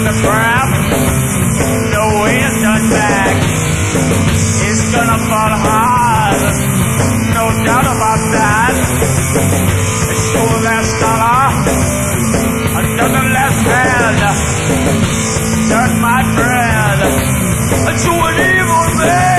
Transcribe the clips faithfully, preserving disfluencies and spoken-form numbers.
in the crap, the wind done back. It's gonna fall hard, no doubt about that. It's for last dollar, a dozen less hand. Turn my bread to an evil man.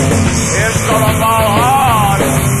It's gonna fall hard.